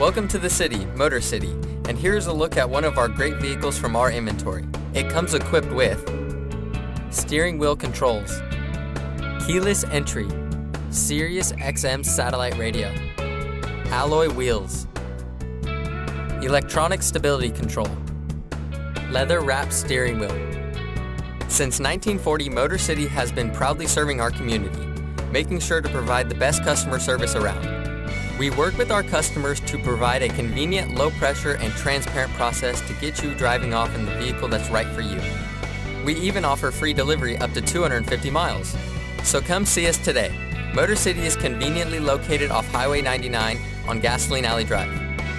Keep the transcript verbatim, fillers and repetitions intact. Welcome to the city, Motor City, and here's a look at one of our great vehicles from our inventory. It comes equipped with steering wheel controls, keyless entry, Sirius X M satellite radio, alloy wheels, electronic stability control, leather-wrapped steering wheel. Since nineteen forty, Motor City has been proudly serving our community, making sure to provide the best customer service around. We work with our customers to provide a convenient, low-pressure, and transparent process to get you driving off in the vehicle that's right for you. We even offer free delivery up to two hundred fifty miles. So come see us today. Motor City is conveniently located off Highway ninety-nine on Gasoline Alley Drive.